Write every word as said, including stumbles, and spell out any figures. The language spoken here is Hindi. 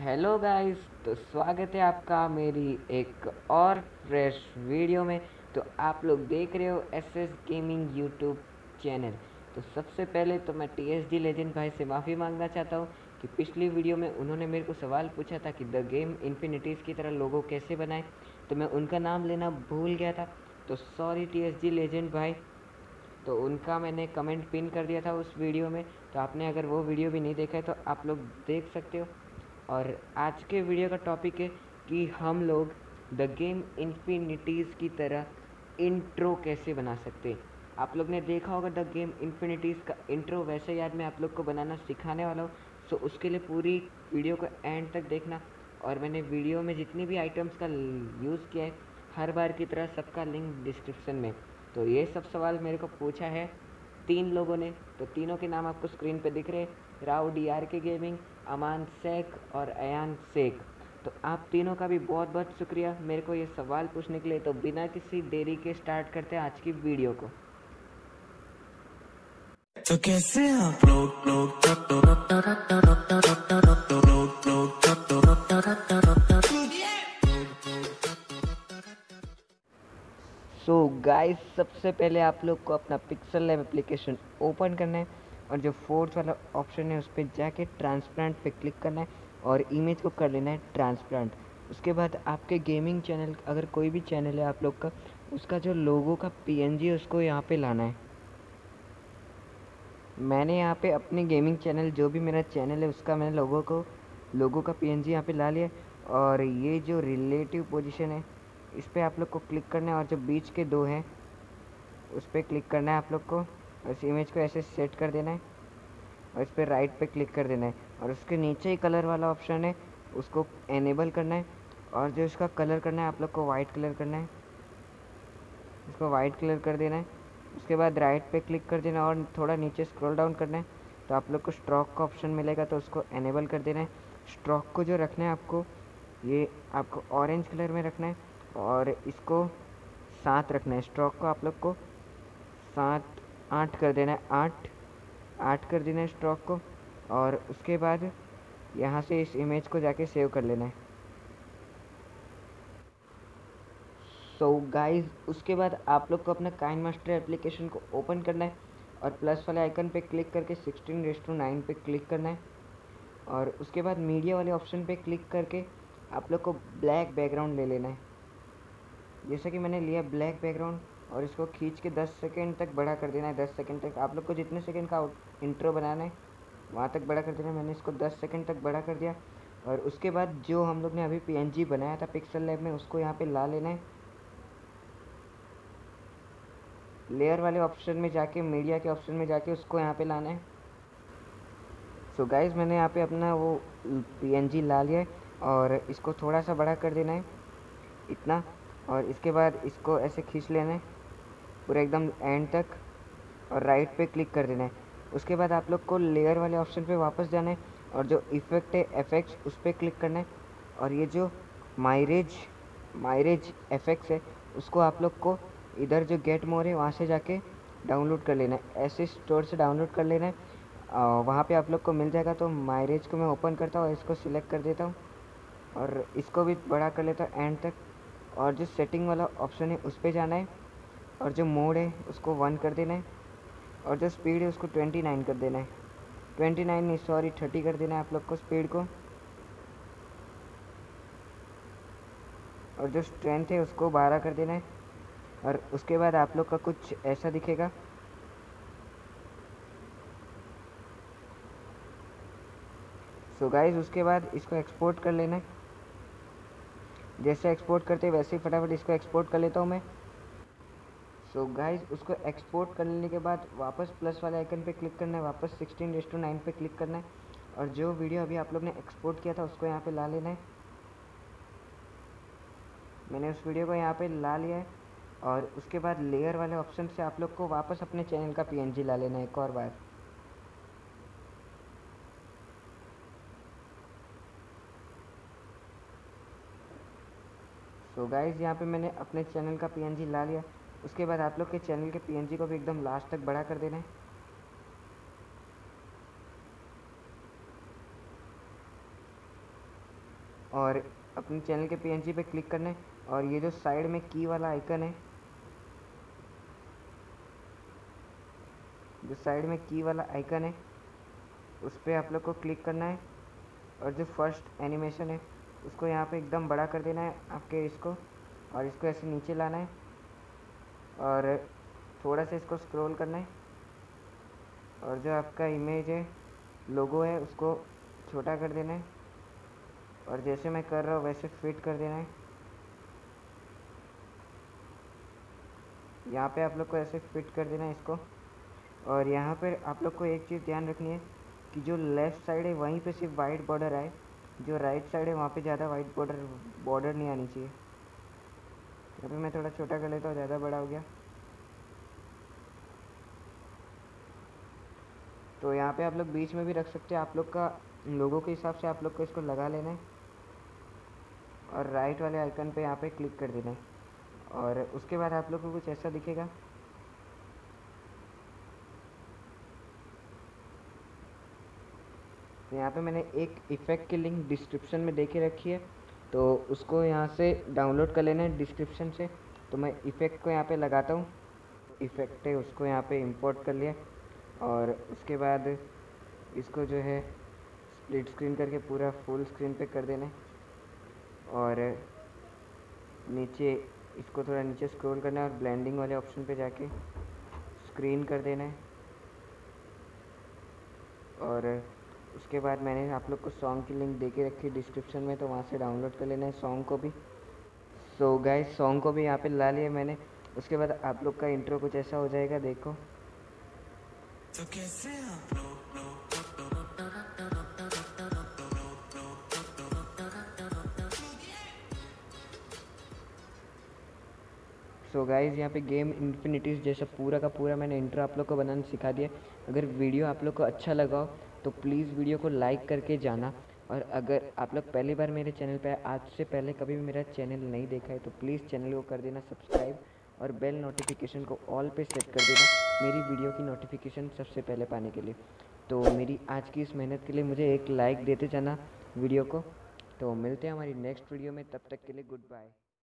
हेलो गाइस, तो स्वागत है आपका मेरी एक और फ्रेश वीडियो में। तो आप लोग देख रहे हो S S gaming YouTube channel. तो सबसे पहले तो मैं टीएसजी लेजेंड भाई से माफ़ी मांगना चाहता हूँ कि पिछली वीडियो में उन्होंने मेरे को सवाल पूछा था कि द गेम इन्फिनिटीज़ की तरह लोगो कैसे बनाए, तो मैं उनका नाम लेना भूल गया था। तो सॉरी टीएसजी लेजेंड भाई, तो उनका मैंने कमेंट पिन कर दिया था उस वीडियो में। तो आपने अगर वो वीडियो भी नहीं देखा है तो आप लोग देख सकते हो। और आज के वीडियो का टॉपिक है कि हम लोग द गेम इन्फिनिटीज़ की तरह इंट्रो कैसे बना सकते हैं। आप लोग ने देखा होगा द गेम इन्फिनिटीज़ का इंट्रो वैसे याद मैं आप लोग को बनाना सिखाने वाला हूँ। सो उसके लिए पूरी वीडियो को एंड तक देखना। और मैंने वीडियो में जितनी भी आइटम्स का यूज़ किया है हर बार की तरह सबका लिंक डिस्क्रिप्शन में। तो ये सब सवाल मेरे को पूछा है तीन लोगों ने, तो तीनों के नाम आपको स्क्रीन पे दिख रहे हैं, Rao D R K gaming, Aman Shaikh और अयान शेख। तो आप तीनों का भी बहुत बहुत शुक्रिया मेरे को ये सवाल पूछने के लिए। तो बिना किसी देरी के स्टार्ट करते हैं आज की वीडियो को। तो कैसे आप लोग लोग सो गाइस, सबसे पहले आप लोग को अपना पिक्सल लैब एप्लीकेशन ओपन करना है और जो फोर्थ वाला ऑप्शन है उस पर जाके ट्रांसपेरेंट पे क्लिक करना है और इमेज को कर लेना है ट्रांसपेरेंट। उसके बाद आपके गेमिंग चैनल, अगर कोई भी चैनल है आप लोग का, उसका जो लोगो का पीएनजी है उसको यहाँ पे लाना है। मैंने यहाँ पे अपने गेमिंग चैनल, जो भी मेरा चैनल है उसका मैंने लोगो को लोगो का पीएनजी यहाँ पे ला लिया। और ये जो रिलेटिव पोजिशन है इस पर आप लोग को क्लिक करना है और जो बीच के दो हैं उस पर क्लिक करना है आप लोग को। इस इमेज को ऐसे सेट कर देना है और इस पर राइट पे क्लिक कर देना है और उसके नीचे ही कलर वाला ऑप्शन है उसको एनेबल करना है। और जो इसका कलर करना है आप लोग को वाइट कलर करना है, इसको वाइट कलर कर देना है। उसके बाद राइट पे क्लिक कर देना और थोड़ा नीचे स्क्रॉल डाउन करना है तो आप लोग को स्ट्रोक का ऑप्शन मिलेगा तो उसको एनेबल कर देना है। स्ट्रोक को जो रखना है आपको, ये आपको ऑरेंज कलर में रखना है और इसको सात रखना है। स्ट्रोक को आप लोग को सात आठ कर देना है, आठ आठ कर देना है स्ट्रोक को। और उसके बाद यहाँ से इस इमेज को जाके सेव कर लेना है। सो so गाइस, उसके बाद आप लोग को अपना काइन मास्टर एप्लीकेशन को ओपन करना है और प्लस वाले आइकन पे क्लिक करके सिक्सटीन रेस टू नाइन पे क्लिक करना है। और उसके बाद मीडिया वाले ऑप्शन पे क्लिक करके आप लोग को ब्लैक बैकग्राउंड ले लेना है। जैसा कि मैंने लिया ब्लैक बैकग्राउंड और इसको खींच के दस सेकेंड तक बड़ा कर देना है। दस सेकेंड तक आप लोग को जितने सेकेंड का इंट्रो बनाना है वहाँ तक बड़ा कर देना है। मैंने इसको दस सेकेंड तक बड़ा कर दिया। और उसके बाद जो हम लोग ने अभी पीएनजी बनाया था पिक्सल लैब में उसको यहाँ पे ला लेना है। लेयर वाले ऑप्शन में जाके, मीडिया के ऑप्शन में जाके उसको यहाँ पर लाना है। सो गाइज़, मैंने यहाँ पर अपना वो पीएनजी ला लिया है और इसको थोड़ा सा बड़ा कर देना है, इतना। और इसके बाद इसको ऐसे खींच लेना है पूरा एकदम एंड तक और राइट पे क्लिक कर देना है। उसके बाद आप लोग को लेयर वाले ऑप्शन पे वापस जाना है और जो इफेक्ट है एफेक्ट्स उस पर क्लिक करना है। और ये जो माइरेज माइरेज एफेक्ट्स है उसको आप लोग को इधर जो गेट मोर है वहाँ से जाके डाउनलोड कर लेना है, ऐसे स्टोर से डाउनलोड कर लेना है। वहाँ पे आप लोग को मिल जाएगा। तो माइरेज को मैं ओपन करता हूँ और इसको सिलेक्ट कर देता हूँ और इसको भी बड़ा कर लेता हूँ एंड तक। और जो सेटिंग वाला ऑप्शन है उस पे जाना है और जो मोड है उसको वन कर देना है और जो स्पीड है उसको ट्वेंटी नाइन कर देना है। ट्वेंटी नाइन नहीं, सॉरी थर्टी कर देना है आप लोग को स्पीड को। और जो स्ट्रेंथ है उसको बारह कर देना है। और उसके बाद आप लोग का कुछ ऐसा दिखेगा। सो गाइस, उसके बाद इसको एक्सपोर्ट कर लेना है। जैसे एक्सपोर्ट करते वैसे ही फटाफट इसको एक्सपोर्ट कर लेता हूँ मैं। सो so गाइस, उसको एक्सपोर्ट कर लेने के बाद वापस प्लस वाले आइकन पे क्लिक करना है, वापस सिक्सटीन रेस टू नाइन पे क्लिक करना है और जो वीडियो अभी आप लोग ने एक्सपोर्ट किया था उसको यहाँ पे ला लेना है। मैंने उस वीडियो को यहाँ पे ला लिया है। और उसके बाद लेयर वाले ऑप्शन से आप लोग को वापस अपने चैनल का पी एन जी ला लेना है एक और बार। तो गाइज़, यहाँ पे मैंने अपने चैनल का पीएनजी ला लिया। उसके बाद आप लोग के चैनल के पीएनजी को भी एकदम लास्ट तक बड़ा कर देना है। और अपने चैनल के पीएनजी पे क्लिक करना है और ये जो साइड में की वाला आइकन है, जो साइड में की वाला आइकन है उस पर आप लोग को क्लिक करना है और जो फर्स्ट एनिमेशन है उसको यहाँ पे एकदम बड़ा कर देना है आपके इसको, और इसको ऐसे नीचे लाना है और थोड़ा सा इसको स्क्रॉल करना है और जो आपका इमेज है लोगो है उसको छोटा कर देना है और जैसे मैं कर रहा हूँ वैसे फिट कर देना है। यहाँ पे आप लोग को ऐसे फिट कर देना है इसको। और यहाँ पर आप लोग को एक चीज़ ध्यान रखनी है कि जो लेफ़्ट साइड है वहीं पे सिर्फ वाइट बॉर्डर आए, जो राइट साइड है वहाँ पे ज़्यादा वाइट बॉर्डर बॉर्डर नहीं आनी चाहिए। अभी मैं थोड़ा छोटा कर लेता हूँ, ज़्यादा बड़ा हो गया। तो यहाँ पे आप लोग बीच में भी रख सकते हैं, आप लोग का लोगों के हिसाब से आप लोग को इसको लगा लेना है और राइट वाले आइकन पे यहाँ पे क्लिक कर देना है और उसके बाद आप लोग को कुछ ऐसा दिखेगा। तो यहाँ पे मैंने एक इफ़ेक्ट की लिंक डिस्क्रिप्शन में दे के रखी है, तो उसको यहाँ से डाउनलोड कर लेना है डिस्क्रिप्शन से। तो मैं इफ़ेक्ट को यहाँ पे लगाता हूँ, इफ़ेक्ट है उसको यहाँ पे इंपोर्ट कर लिया और उसके बाद इसको जो है स्प्लिट स्क्रीन करके पूरा फुल स्क्रीन पे कर देना है और नीचे इसको थोड़ा नीचे स्क्रॉल करना है और ब्लेंडिंग वाले ऑप्शन पे जाके स्क्रीन कर देना है। और उसके बाद मैंने आप लोग को सॉन्ग की लिंक दे के रखी डिस्क्रिप्शन में, तो वहाँ से डाउनलोड कर लेना है सॉन्ग को भी। सो गाइस सॉन्ग को भी यहाँ पे ला लिया मैंने। उसके बाद आप लोग का इंट्रो कुछ ऐसा हो जाएगा, देखो। तो कैसे आप लोग सो गाइज़ यहाँ पे गेम इन्फिनिटीज़ जैसा पूरा का पूरा मैंने इंट्रो आप लोग को बनाना सिखा दिया। अगर वीडियो आप लोग को अच्छा लगा हो तो प्लीज़ वीडियो को लाइक करके जाना, और अगर आप लोग पहली बार मेरे चैनल पे आज से पहले कभी भी मेरा चैनल नहीं देखा है तो प्लीज़ चैनल को कर देना सब्सक्राइब और बेल नोटिफिकेशन को ऑल पे सेट कर देना मेरी वीडियो की नोटिफिकेशन सबसे पहले पाने के लिए। तो मेरी आज की इस मेहनत के लिए मुझे एक लाइक देते जाना वीडियो को। तो मिलते हैं हमारी नेक्स्ट वीडियो में, तब तक के लिए गुड बाय।